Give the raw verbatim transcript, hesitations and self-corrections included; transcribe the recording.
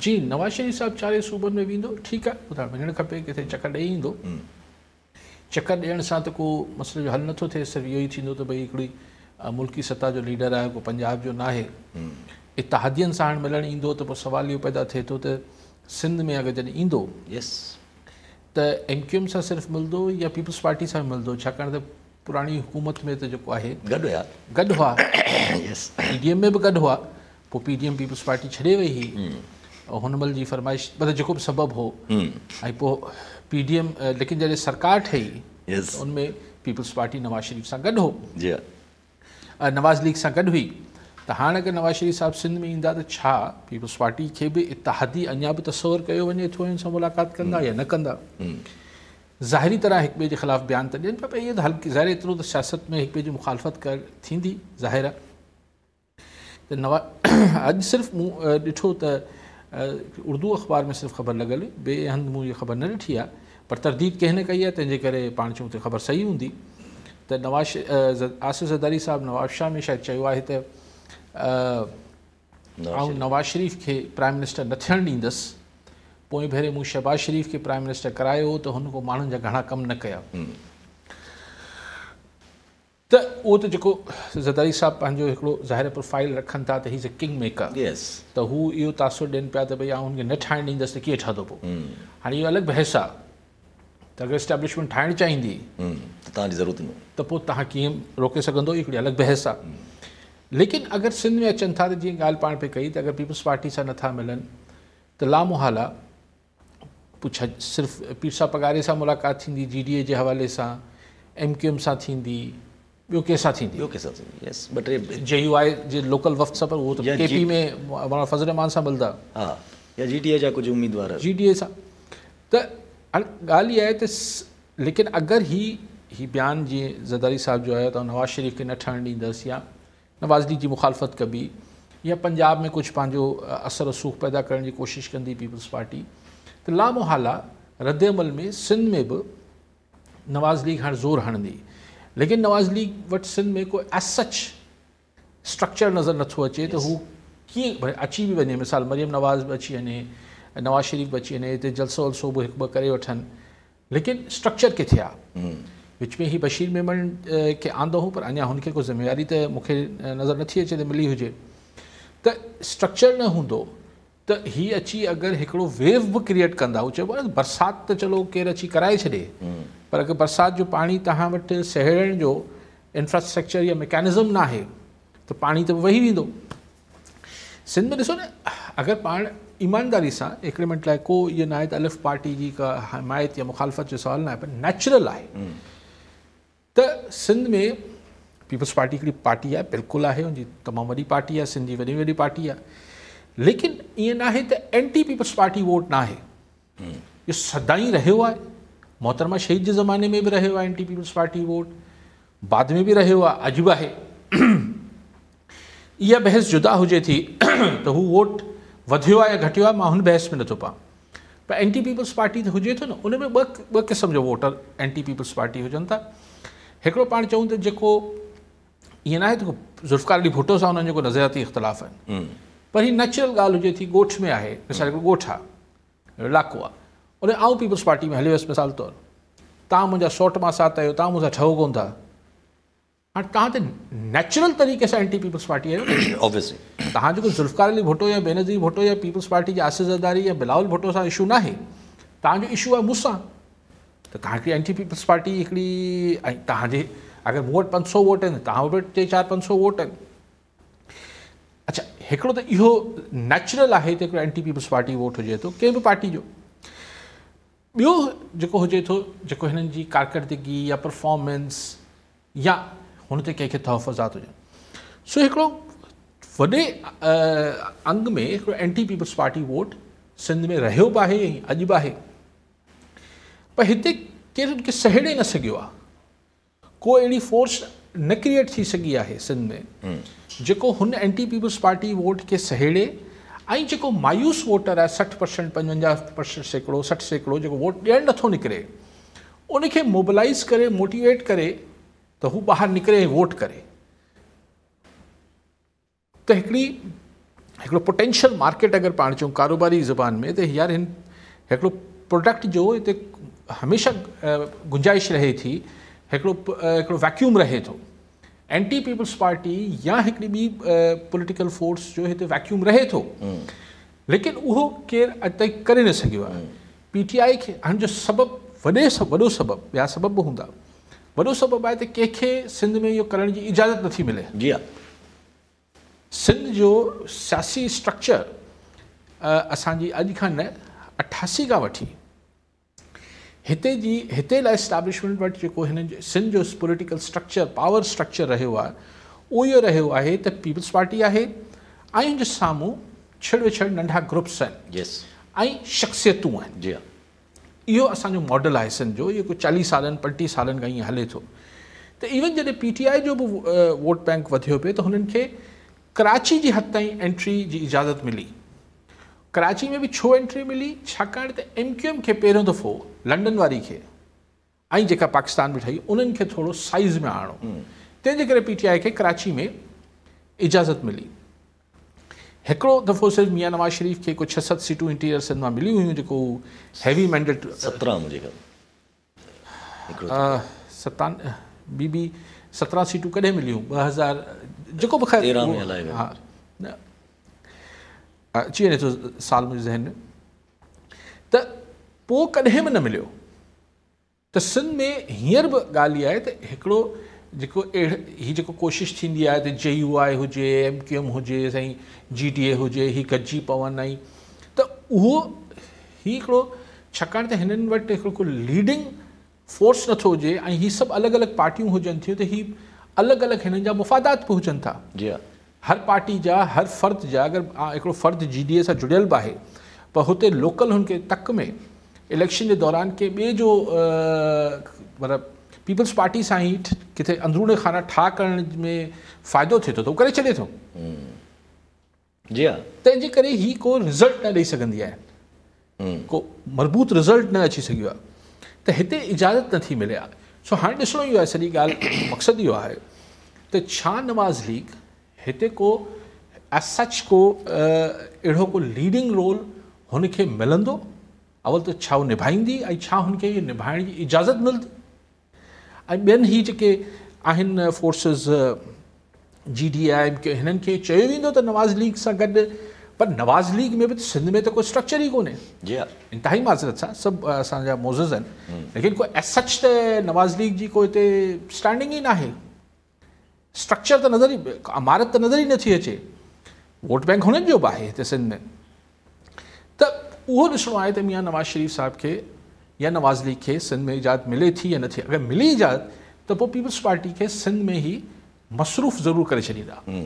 जी नवाज शरीफ साहब चारे सूबनि में वेंदो, ठीक है, उतार वञणु खपे, किथे चकर ॾेई ईंदो। चकर ॾियण सां त को मसइलो हल नथो थिए, सिर्फ़ु इहो ई थींदो त भई हिकिड़ी मुल्की सतह जो लीडर आहे, को पंजाब जो नाहे, इतिहादियुनि सां मिलणु ईंदो त पोइ सुवाल इहो पैदा थिए थो त सिंध में अगरि जॾहिं ईंदो यस त एम क्यू एम सां सिर्फ़ु मिलंदो या पीपल्स पार्टी सां मिलंदो, छाकाणि त पुराणी हुकूमत में त जेको आहे गॾु हुआ गॾु हुआ यस पी डी एम में बि गॾु हुआ, पोइ P D M Peoples Party छॾे वई हुई, हुन महिल जी फरमाइश मतिलबु जेको बि सबबु हो, ऐं पोइ पी डी एम लेकिन जॾहिं सरकार ठही yes. उनमें पीपल्स पार्टी नवाज़ शरीफ सां गॾु हो yeah. नवाज़ लीग सां गॾु हुई, त हाणे अगरि नवाज़ शरीफ साहिबु सिंध में ईंदा त छा पीपल्स पार्टी खे बि इतिहादी अञा बि तस्वर कयो वञे थो, हिन सां मुलाक़ात कंदा या न कंदा। ज़ाहिरी तरह हिक ॿिए जे ख़िलाफ़ु बयान त ॾियनि पिया भई इहे त हल्की ज़ाहिर एतिरो त सियासत में हिक ॿिए जी मुखालफ़त कर थींदी ज़ाहिर आहे। त नवा अॼु सिर्फ़ु मूं ॾिठो त उर्दू अख़बार में सिर्फ़ु ख़बर लॻल हुई, ॿिए हंधि मूं इहा ख़बर न ॾिठी आहे, पर तरदीद कंहिं न कई आहे, तंहिंजे करे पाण चऊं त ख़बर सही हूंदी। त नवाज़ आसिफ़ ज़रदारी साहिबु नवाज़ शाह में शायदि चयो आहे त आउं नवाज़ शरीफ खे प्राइम मिनिस्टर न थियणु ॾींदसि, पोइ भेरे मूं शहबाज़ शरीफ खे प्राइम मिनिस्टर करायो त हुन को माण्हुनि जा घणा कम न कया। त उहो त जेको ज़रदारी साहिबु पंहिंजो हिकिड़ो ज़ाहिर प्रोफाइल रखनि था त हीज़ अ किंग मेकर, त हू इहो तासुर ॾियनि पिया त भई आउं हुनखे न ठाहिणु ॾींदसि त कीअं ठहंदो। पोइ हाणे इहो अलॻि बहस आहे त अगरि इस्टेब्लिशमेंट ठाहिणु चाहींदी त तव्हांजी ज़रूरत न, त पोइ तव्हां कीअं रोके सघंदो, हिकिड़ी अलॻि बहस आहे। लेकिन अगरि सिंध में अचनि था त जीअं ॻाल्हि पाण पे कई, त अगरि पीपल्स पार्टी सां नथा मिलनि त लामुहाला पुछा सिर्फ़ु पीर साहब पगारे सां मुलाक़ात थींदी, जी डी ए जे हवाले सां, एम क्यू एम सां थींदी, ॿियो कंहिंसां थींदी, ॿियो कंहिंसां थींदी yes but J U I जे लोकल वफ़्त सां, पर उहो त के पी में मौलाना फज़ल रहमान सां मिलंदा, हा या जी डी ए जा कुझु उमेदवार जी डी ए सां। त ॻाल्हि इहा आहे त लेकिन अगरि ही ही बयान जीअं ज़रदारी साहिबु जो आयो त नवाज़ शरीफ खे न ठहणु ॾींदसि या नवाज़ लीग जी मुखालफ़त कबी या पंजाब में कुझु पंहिंजो असर रसूख पैदा करण जी कोशिशि कंदी पीपल्स पार्टी, त लामोहाला रद्दमल में सिंध में बि नवाज़ लीग हाणे ज़ोर हणंदी। लेकिन नवाज़ लीग वटि सिंध में को एस सच स्ट्रक्चर नज़र नथो अचे त हू कीअं अची बि वञे, मिसाल मरियम नवाज़ बि अची वञे, नवाज़ शरीफ बि अची वञे, हिते जलसो वलसो बि हिकु ॿ करे वठनि, लेकिन स्ट्रक्चर किथे आहे? विच में ही बशीर मेमन खे आंदो हो, पर अञा हुनखे को ज़िम्मेवारी त मूंखे नज़र नथी अचे त मिली हुजे। त स्ट्रक्चर न हूंदो त ही अची अगरि हिकिड़ो वेव बि क्रिएट कंदा, हू चइबो आहे बरसाति त चलो केरु अची कराए छॾे, पर अगरि बरसाति जो पाणी तव्हां वटि सहेड़ण जो इंफ्रास्ट्रक्चर या मैकेनिज़म न आहे त पाणी त वही वेंदो। सिंध में ॾिसो न, अगरि पाण ईमानदारी सां हिकिड़े मिंट लाइ को इहो न आहे त अलिफ़ पार्टी जी का हिमायत या मुखालफ़त जो सुवाल न आहे, पर नेचुरल आहे त सिंध में पीपल्स पार्टी हिकिड़ी पार्टी आहे, बिल्कुलु आहे, हुनजी तमामु वॾी पार्टी आहे, सिंध जी वॾी वॾी पार्टी आहे, लेकिन ईअं न आहे त एंटी पीपल्स पार्टी वोट न आहे, इहो सदाई रहियो आहे। मोहतरमा शहीद जे ज़माने में बि रहियो आहे एंटी पीपल्स पार्टी वोट, बाद में बि रहियो आहे, अॼु बि आहे। इहा बहस जुदा हुजे थी त हू वोट वधियो आहे या घटियो आहे, मां हुन बहस में नथो पां, पर एंटी पीपल्स पार्टी त हुजे थो न, उन में ॿ ॿ क़िस्म जा वोटर एंटी पीपल्स पार्टी हुजनि था। हिकिड़ो पाण चऊं त जेको ईअं न आहे त ज़ुल्फ़िकार अली भुट्टो सां हुननि जो को नज़रियाती इख़्तिलाफ़ आहिनि, पर हीअ नेचुरल ॻाल्हि हुजे थी, ॻोठ में आहे, मिसाल हिकिड़ो ॻोठ आहे, इलाइक़ो आहे, उन आउं पीपल्स पार्टी में हली वियुसि, मिसाल तौरु तव्हां मुंहिंजा सौट मां साथ आहियो, तव्हां मूंसां ठहो कोन था, हाणे तव्हां त नेचुरल तरीक़े सां एंटी पीपल्स पार्टी आहियो। ऑब्वियसली तव्हां जेको ज़ुल्फ़िकार अली भुट्टो या बेनज़ीर भुट्टो या पीपल्स पार्टी जे आसिफ़ ज़रदारी या बिलावल भुट्टो सां इशू न आहे, तव्हांजो इशू आहे मूंसां, त तव्हांखे एंटी पीपल्स पार्टी हिकिड़ी, ऐं तव्हांजे अगरि मूं वटि पंज सौ वोट आहिनि, तव्हां वटि टे चारि पंज सौ वोट आहिनि, अच्छा हिकिड़ो त इहो नेचुरल आहे त हिकिड़ो एंटी पीपल्स पार्टी वोट हुजे थो कंहिं बि पार्टी जो। ॿियो जेको हुजे थो जेको हिननि जी कारकर्दगी या परफॉर्मेंस या हुन ते कंहिंखे तहफ़ुज़ात हुजनि, सो हिकिड़ो वॾे अंग में हिकिड़ो anti peoples party vote Sindh में रहियो बि आहे ऐं अॼु बि आहे, पर हिते केरु हुनखे सहेड़े न सघियो आहे, को अहिड़ी फोर्स न क्रिएट थी सघी आहे सिंध में जेको हुन एंटी पीपल्स पार्टी वोट खे सहेड़े, ऐं जेको मायूस वोटर आहे सठि परसेंट पंजवंजाह परसेंट सैकड़ो सठि सैकड़ो जेको वोट ॾियणु नथो निकिरे, उनखे मोबिलाइज़ करे मोटिवेट करे त हू ॿाहिरि निकिरे ऐं वोट करे। त हिकिड़ी हिकिड़ो पोटेंशियल मार्केट अगरि पाण चऊं कारोबारी ज़ुबान में त यार हिन हिकिड़ो प्रोडक्ट जो हिते हमेशह गुंजाइश रहे थी, हिकिड़ो हिकिड़ो वैक्यूम रहे थो। एंटी पीपल्स पार्टी या हिकिड़ी ॿी पॉलिटिकल फोर्स जो हिते वैक्यूम रहे थो, लेकिन उहो केरु अॼु ताईं करे न सघियो आहे। पीटीआई खे हुन जो सबबु वॾे वॾो सबबु, ॿिया सबबु बि हूंदा, वॾो सबबु आहे त कंहिंखे सिंध में इहो करण जी इजाज़त नथी मिले। जी हा, सिंध जो सियासी स्ट्रक्चर असांजी अॼु खां न अठासी खां वठी हिते जी हिते लाइ इस्टेब्लिशमेंट वटि जेको हिन जो सिंध जो पॉलिटिकल स्ट्रक्चर पावर स्ट्रक्चर रहियो आहे उहो इहो रहियो आहे त पीपल्स पार्टी आहे ऐं हुन जे साम्हूं छेड़ विछड़ नंढा ग्रुप्स आहिनि। यस, ऐं शख़्सियतूं आहिनि। जी हा, इहो असांजो मॉडल आहे सिंध जो। इहो कुझु चालीह सालनि पंटीह सालनि खां ईअं हले थो। त इवन जॾहिं पीटीआई जो बि वोट बैंक वधियो पियो त हुननि खे कराची जी हद ताईं एंट्री जी इजाज़त मिली। कराची में बि छो एंट्री मिली? छाकाणि त एमक्यूएम खे पहिरियों दफ़ो लंडन वारी खे ऐं जेका पाकिस्तान में ठही उन्हनि खे थोरो साइज़ में आणो, तंहिंजे करे पीटीआई खे कराची में इजाज़त मिली। हिकिड़ो दफ़ो सिर्फ़ु मियां नवाज़ शरीफ खे कुझु छह सत सीटूं इंटीरियर सिंध मां मिली हुयूं, जेको हैवी मैंडेट सत्रहं बी बी सत्रहं सीटूं कॾहिं मिलियूं ॿ हज़ार जेको बि ख़ैर हा न अची वञे थो साल मुंहिंजे ज़हन में, त पोइ कॾहिं बि न मिलियो। त सिंध में हींअर बि ॻाल्हि इहा आहे त हिकिड़ो जेको अहिड़ो हीअ जेको कोशिशि थींदी आहे त जे यू आई हुजे, एम क्यू एम हुजे, साईं जी डी ए हुजे, हीअ गॾिजी पवनि आई, त उहो हीउ हिकिड़ो छाकाणि त हिननि वटि हिकिड़ो को लीडिंग फोर्स नथो हुजे ऐं हीअ सभु अलॻि अलॻि पार्टियूं हुजनि थियूं त हीअ अलॻि अलॻि हिननि जा मुफ़ादात बि हुजनि था। जी हा, हर पार्टी जा हर फ़र्द जा अगरि हिकिड़ो फ़र्द जी डी ए सां जुड़ियल बि आहे पर हुते लोकल हुनखे तक में इलेक्शन जे दौरान के ॿिए जो मतिलबु पीपल्स पार्टी सां ई किथे अंदरूनी खाना ठा करण में फ़ाइदो थिए थो त उहो करे छॾे थो। जी हा, तंहिंजे करे हीअ को रिज़ल्ट न ॾेई सघंदी आहे, को मज़बूत रिज़ल्ट न अची सघियो आहे, त हिते इजाज़त नथी मिले आहे। सो हाणे ॾिसणो इहो आहे, सॼी ॻाल्हि मक़सदु इहो आहे त छा नवाज़ लीग हिते को एस सच को अहिड़ो को लीडिंग रोल हुनखे मिलंदो, अवल त छा उहो निभाईंदी ऐं छा हुनखे इहो निभाइण जी इजाज़त मिलंदी। ऐं ॿियनि ई जेके आहिनि फोर्सिस जी डी आई के हिननि खे चयो वेंदो त नवाज़ लीग सां गॾु, पर नवाज़ लीग में बि सिंध में त कोई स्ट्रक्चर ई कोन्हे। जी हा, इंतिहाई माज़रत सां सभु असांजा मोज़ज़ आहिनि, लेकिन को एस सच त नवाज़ लीग जी को हिते स्टैंडिंग ई न आहे। स्ट्रक्चर त नज़र ई, इमारत त नज़र ई नथी अचे। वोट बैंक हुननि जो बि आहे हिते सिंध में। त उहो ॾिसणो आहे त मियां नवाज़ शरीफ़ साहिब खे या नवाज़ लीग खे सिंध में इजाज़त मिले थी या नथी। अगरि मिली इजाज़त त पोइ पीपल्स पार्टी खे सिंध में ई मसरूफ़ ज़रूरु करे छॾींदा।